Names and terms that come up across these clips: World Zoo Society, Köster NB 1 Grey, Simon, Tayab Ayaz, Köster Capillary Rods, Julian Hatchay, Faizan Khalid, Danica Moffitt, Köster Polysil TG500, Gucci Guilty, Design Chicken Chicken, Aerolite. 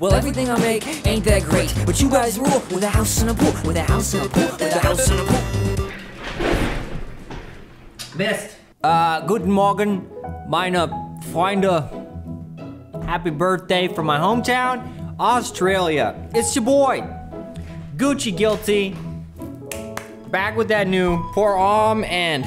Well, everything I make ain't that great, but you guys rule with a house and a pool, with a house and a pool, with a house and a pool. Best. Guten Morgen, meine Freunde. Happy birthday from my hometown, Australia. It's your boy, Gucci Guilty. Back with that new forearm and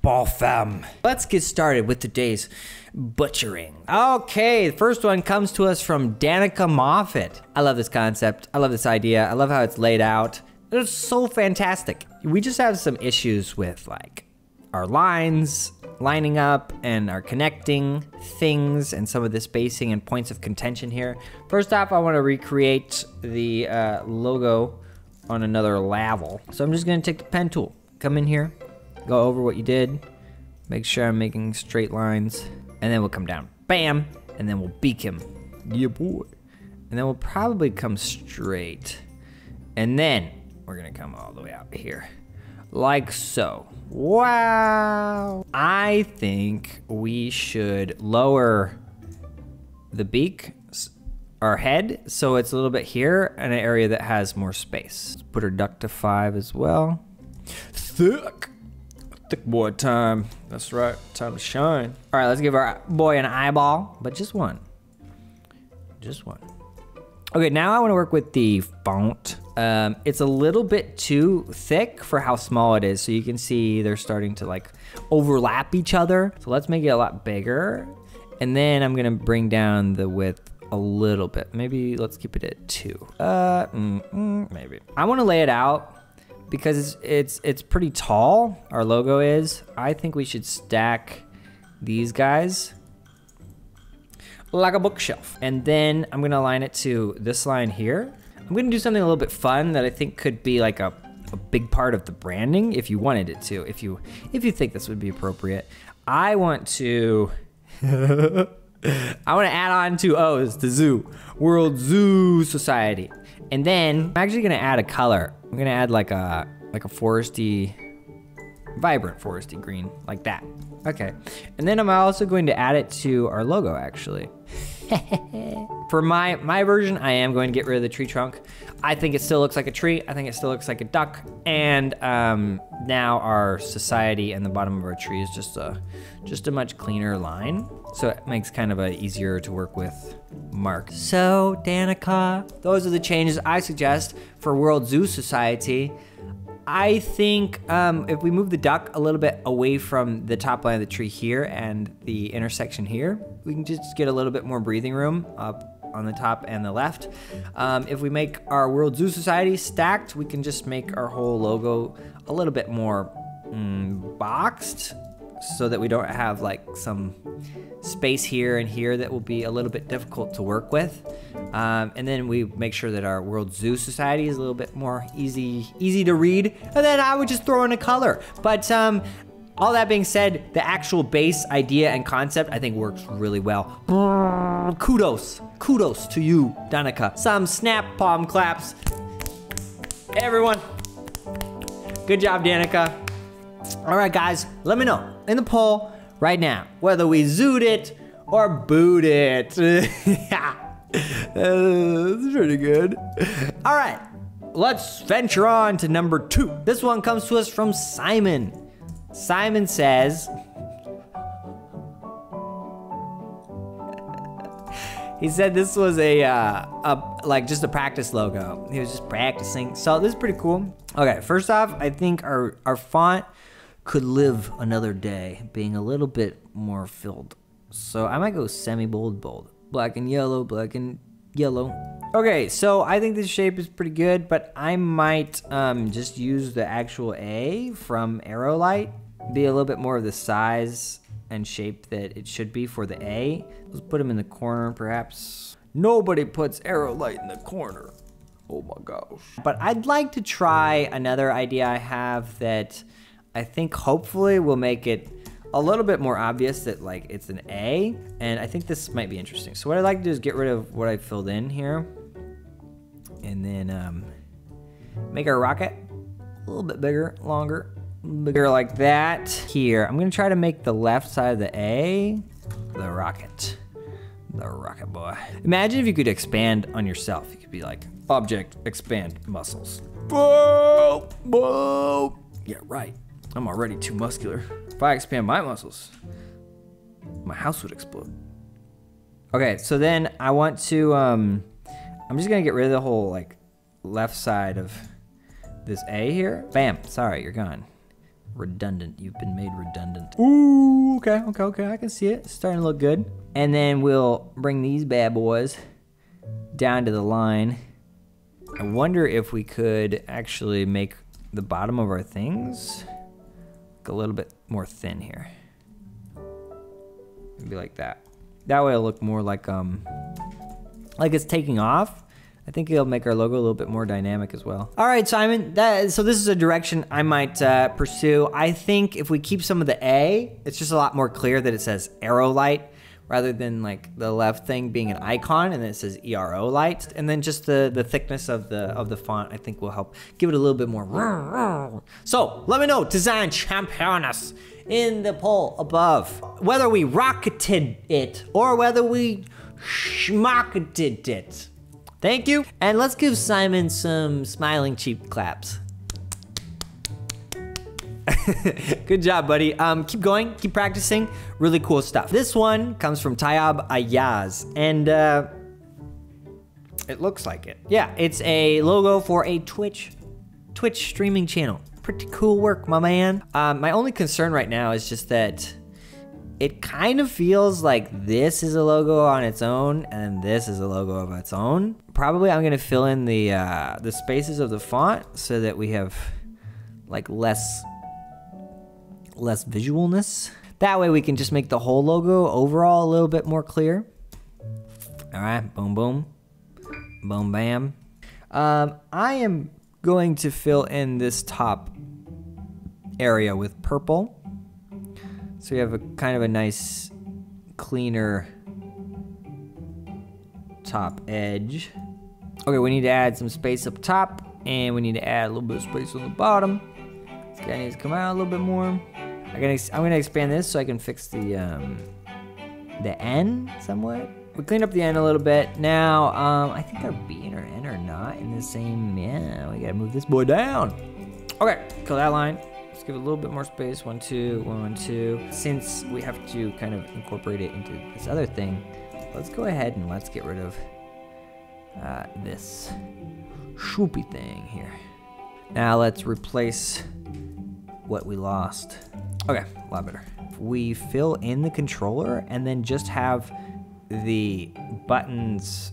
ball fam. Let's get started with today's butchering. Okay, the first one comes to us from Danica Moffitt. I love this concept. I love this idea. I love how it's laid out. It's so fantastic. We just have some issues with like our lines lining up and our connecting things and some of the spacing and points of contention here. First off, I want to recreate the logo on another level. So I'm just gonna take the pen tool, come in here, go over what you did, make sure I'm making straight lines, and then we'll come down, bam, and then we'll beak him, yeah boy. And then we'll probably come straight, and then we're gonna come all the way out here, like so. Wow. I think we should lower the beak, our head, so it's a little bit here, an area that has more space. Let's put her duck to 5 as well. Thick, thick boy time. That's right, time to shine. All right, let's give our boy an eyeball, but just one, just one. Okay, now I want to work with the font. It's a little bit too thick for how small it is, so you can see they're starting to like overlap each other. So let's make it a lot bigger, and then I'm gonna bring down the width a little bit. Maybe let's keep it at 2. Maybe. I want to lay it out because it's pretty tall, our logo is. I think we should stack these guys like a bookshelf. And then I'm gonna align it to this line here. I'm gonna do something a little bit fun that I think could be like a big part of the branding if you wanted it to, if you think this would be appropriate. I want to I want to add on 2 O's to zoo, World Zoo Society. And then I'm actually gonna add a color. I'm gonna add like a foresty, vibrant foresty green, like that. Okay, and then I'm also going to add it to our logo actually. For my version, I am going to get rid of the tree trunk. I think it still looks like a tree. I think it still looks like a duck. And now our society and the bottom of our tree is just a much cleaner line. So it makes kind of an easier to work with mark. So Danica, those are the changes I suggest for World Zoo Society. I think if we move the duck a little bit away from the top line of the tree here and the intersection here, we can just get a little bit more breathing room up on the top and the left. If we make our World Zoo Society stacked, we can just make our whole logo a little bit more boxed so that we don't have like some space here and here that will be a little bit difficult to work with. And then we make sure that our World Zoo Society is a little bit more easy to read. And then I would just throw in a color. But all that being said, the actual base idea and concept I think works really well. Kudos to you, Danica. Some snap palm claps. Everyone, good job, Danica. All right, guys, let me know in the poll right now whether we zooed it or booed it. That's pretty good. All right, let's venture on to number 2. This one comes to us from Simon. Simon says, he said this was like just a practice logo. He was just practicing. So this is pretty cool. Okay, first off, I think our font could live another day being a little bit more filled. So I might go semi-bold, bold. Black and yellow, black and yellow. Okay, so I think this shape is pretty good, but I might just use the actual A from Aerolite. Be a little bit more of the size and shape that it should be for the A. Let's put them in the corner, perhaps. Nobody puts Aerolite in the corner. Oh my gosh. But I'd like to try another idea I have that I think hopefully will make it a little bit more obvious that like it's an A, and I think this might be interesting. So what I'd like to do is get rid of what I filled in here and then make our rocket a little bit bigger, longer, bigger like that. Here, I'm gonna try to make the left side of the A the rocket. The rocket boy. Imagine if you could expand on yourself. You could be like, object, expand muscles. Boom, boom. Yeah, right. I'm already too muscular. If I expand my muscles, my house would explode. Okay, so then I want to, I'm just gonna get rid of the whole like left side of this A here. Bam, sorry, you're gone. Redundant, you've been made redundant. Ooh, okay, okay, okay, I can see it. It's starting to look good. And then we'll bring these bad boys down to the line. I wonder if we could actually make the bottom of our things look a little bit more thin here. Maybe like that. That way it'll look more like it's taking off. I think it'll make our logo a little bit more dynamic as well. All right, Simon, so this is a direction I might pursue. I think if we keep some of the A, it's just a lot more clear that it says Aerolite rather than like the left thing being an icon and then it says Aerolite. And then just the thickness of the font I think will help give it a little bit more. So let me know, design champions, in the poll above, whether we rocketed it or whether we schmocketed it. Thank you. And let's give Simon some smiling cheek claps. Good job, buddy. Keep going, keep practicing. Really cool stuff. This one comes from Tayab Ayaz, and it looks like it. Yeah, it's a logo for a Twitch streaming channel. Pretty cool work, my man. My only concern right now is just that it kind of feels like this is a logo on its own and this is a logo of its own. Probably I'm gonna fill in the spaces of the font so that we have like less visualness. That way we can just make the whole logo overall a little bit more clear. All right, boom, boom, boom, bam. I am going to fill in this top area with purple. So we have a kind of a nice, cleaner top edge. Okay, we need to add some space up top, and we need to add a little bit of space on the bottom. This guy needs to come out a little bit more. I'm gonna expand this so I can fix the N somewhat. We cleaned up the N a little bit. Now, I think our B and our N are not in the same, yeah, we gotta move this boy down. Okay, kill that line. Let's give it a little bit more space. 1, 2, 1, 1, 2. Since we have to kind of incorporate it into this other thing, let's go ahead and let's get rid of this shoopy thing here. Now let's replace what we lost. Okay, a lot better. We fill in the controller and then just have the buttons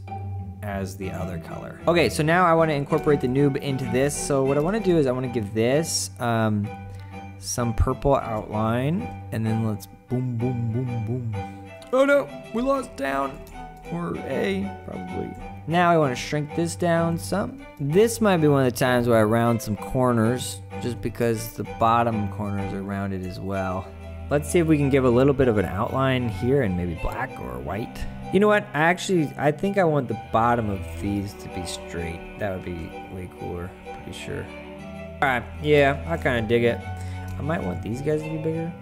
as the other color. Okay, so now I want to incorporate the noob into this. So what I want to do is I want to give this some purple outline, and then let's boom, boom, boom, boom. Oh no, we lost down, or A, probably. Now I wanna shrink this down some. This might be one of the times where I round some corners, just because the bottom corners are rounded as well. Let's see if we can give a little bit of an outline here and maybe black or white. You know what, I think I want the bottom of these to be straight. That would be way cooler, pretty sure. All right, yeah, I kinda dig it. I might want these guys to be bigger.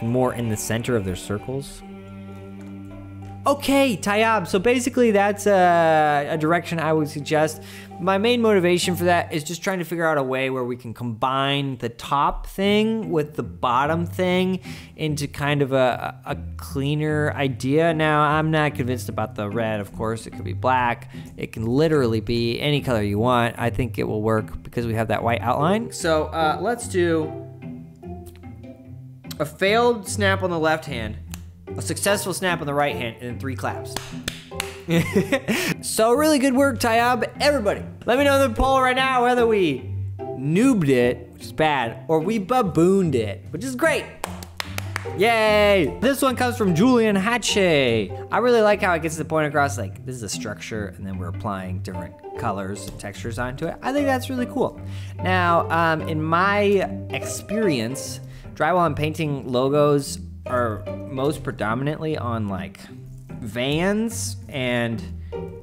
And more in the center of their circles. Okay, Tayab, so basically that's a direction I would suggest. My main motivation for that is just trying to figure out a way where we can combine the top thing with the bottom thing into kind of a cleaner idea. Now, I'm not convinced about the red, of course. It could be black. It can literally be any color you want. I think it will work because we have that white outline. So let's do a failed snap on the left hand, a successful snap on the right hand, and then 3 claps. So really good work, Tayab. Everybody, let me know in the poll right now whether we noobed it, which is bad, or we babooned it, which is great. Yay! This one comes from Julian Hatchay. I really like how it gets the point across, like this is a structure and then we're applying different colors and textures onto it. I think that's really cool. Now, in my experience, drywall and painting logos are most predominantly on like vans and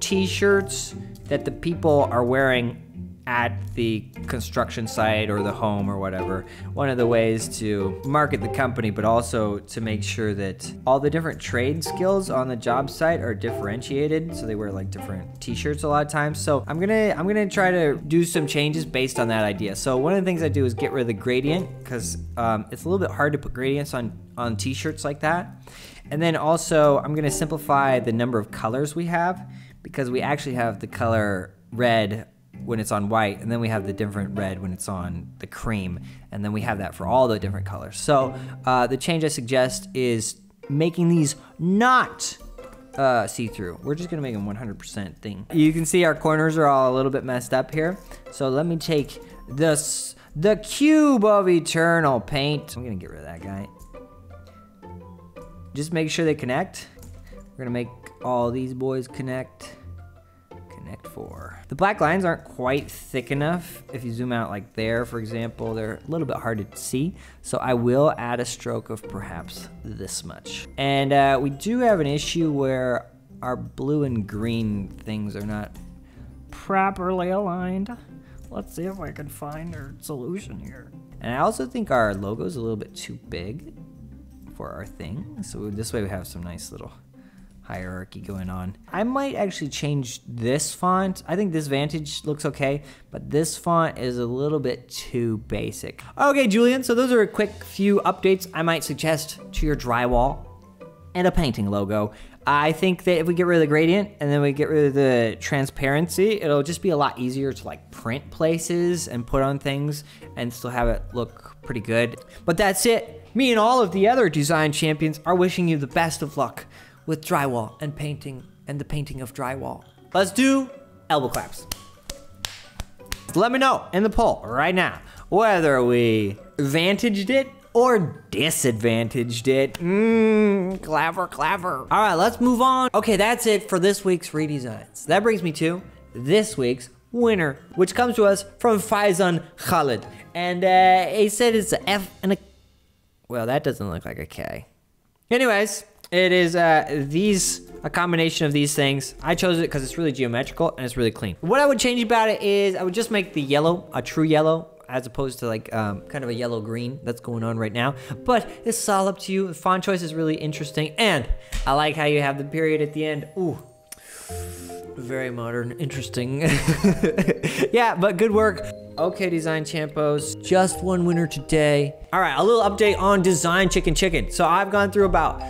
t-shirts that the people are wearing at the construction site or the home or whatever. One of the ways to market the company, but also to make sure that all the different trade skills on the job site are differentiated. So they wear like different t-shirts a lot of times. So I'm gonna try to do some changes based on that idea. So one of the things I do is get rid of the gradient, because it's a little bit hard to put gradients on t-shirts like that. And then also I'm gonna simplify the number of colors we have, because we actually have the color red when it's on white, and then we have the different red when it's on the cream, and then we have that for all the different colors. So the change I suggest is making these not see-through. We're just gonna make them 100% thing. You can see our corners are all a little bit messed up here. So let me take this, the cube of eternal paint. I'm gonna get rid of that guy. Just make sure they connect. We're gonna make all these boys connect. Connect four. The black lines aren't quite thick enough. If you zoom out like there, for example, they're a little bit hard to see. So I will add a stroke of perhaps this much. And we do have an issue where our blue and green things are not properly aligned. Let's see if I can find a solution here. And I also think our logo is a little bit too big for our thing. So this way we have some nice little hierarchy going on. I might actually change this font. I think this Vantage looks okay, but this font is a little bit too basic. Okay, Julian, so those are a quick few updates I might suggest to your drywall and a painting logo. I think that if we get rid of the gradient and then we get rid of the transparency, it'll just be a lot easier to like print places and put on things and still have it look pretty good. But that's it. Me and all of the other design champions are wishing you the best of luck with drywall and painting and the painting of drywall. Let's do elbow claps. Let me know in the poll right now whether we vantaged it or disadvantaged it. Clever, clever. All right, let's move on. Okay, that's it for this week's redesigns. That brings me to this week's winner, which comes to us from Faizan Khalid. And he said it's an F and a... Well, that doesn't look like a K. Anyways, it is a combination of these things. I chose it because it's really geometrical and it's really clean. What I would change about it is I would just make the yellow a true yellow, as opposed to like kind of a yellow green that's going on right now. But it's all up to you. The font choice is really interesting, and I like how you have the period at the end. Ooh, very modern, interesting. Yeah, but good work. Okay, Design Champos, just one winner today. All right, a little update on Design Chicken Chicken. So I've gone through about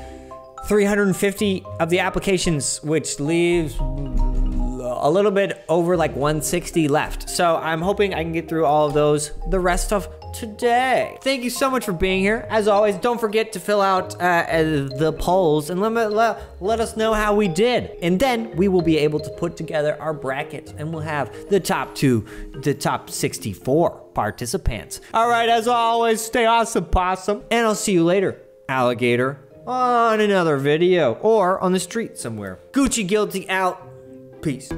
350 of the applications, which leaves a little bit over like 160 left. So I'm hoping I can get through all of those the rest of today. Thank you so much for being here. As always, don't forget to fill out the polls and let us know how we did. And then we will be able to put together our bracket, and we'll have the top two, the top 64 participants. All right, as always, stay awesome, possum. And I'll see you later, alligator, on another video or on the street somewhere. Gucci Guilty out. Peace.